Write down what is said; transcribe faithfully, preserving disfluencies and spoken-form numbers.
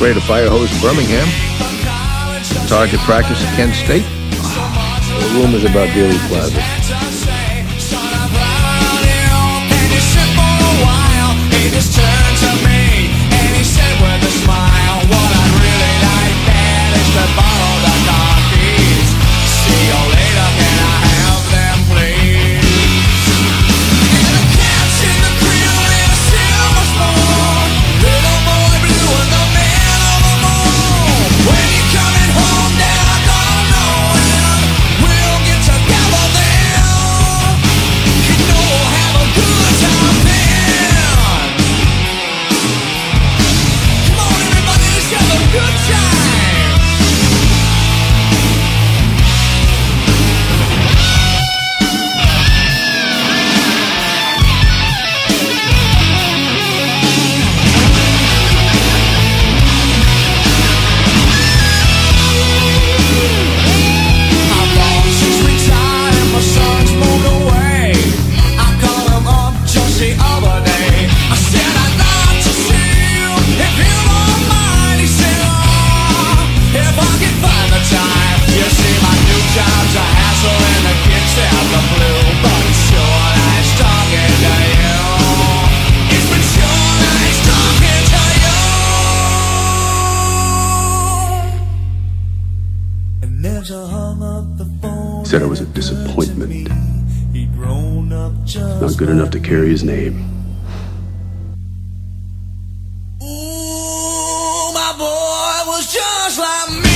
sprayed a fire hose in Birmingham. Target practice at Kent State. The rumors about Dealey Plaza. Said I was a disappointment. Not good enough to carry his name. Ooh, my boy was just like me.